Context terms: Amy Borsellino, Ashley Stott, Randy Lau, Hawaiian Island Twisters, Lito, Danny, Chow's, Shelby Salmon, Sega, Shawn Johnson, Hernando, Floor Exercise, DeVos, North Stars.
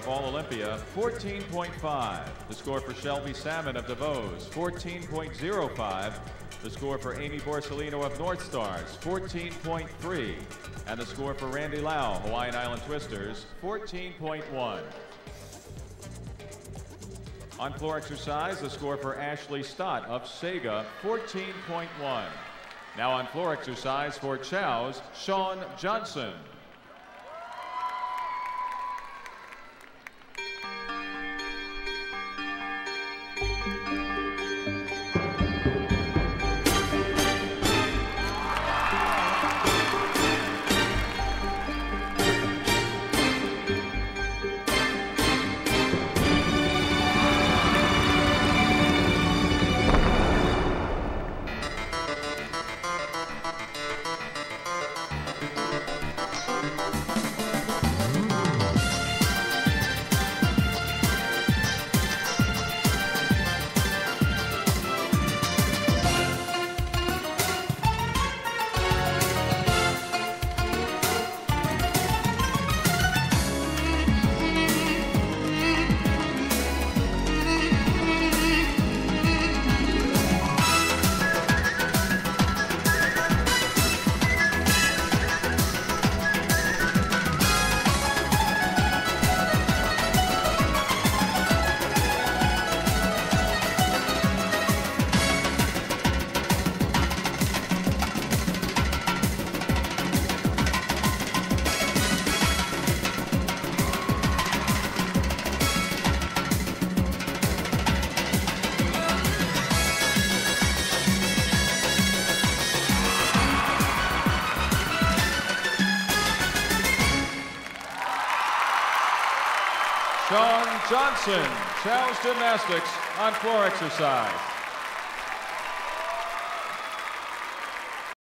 of All Olympia, 14.5. The score for Shelby Salmon of DeVos, 14.05. The score for Amy Borsellino of North Stars, 14.3. And the score for Randy Lau, Hawaiian Island Twisters, 14.1. On floor exercise, the score for Ashley Stott of Sega, 14.1. Now on floor exercise for Chow's, Shawn Johnson. Shawn Johnson, Chow's Gymnastics on floor exercise.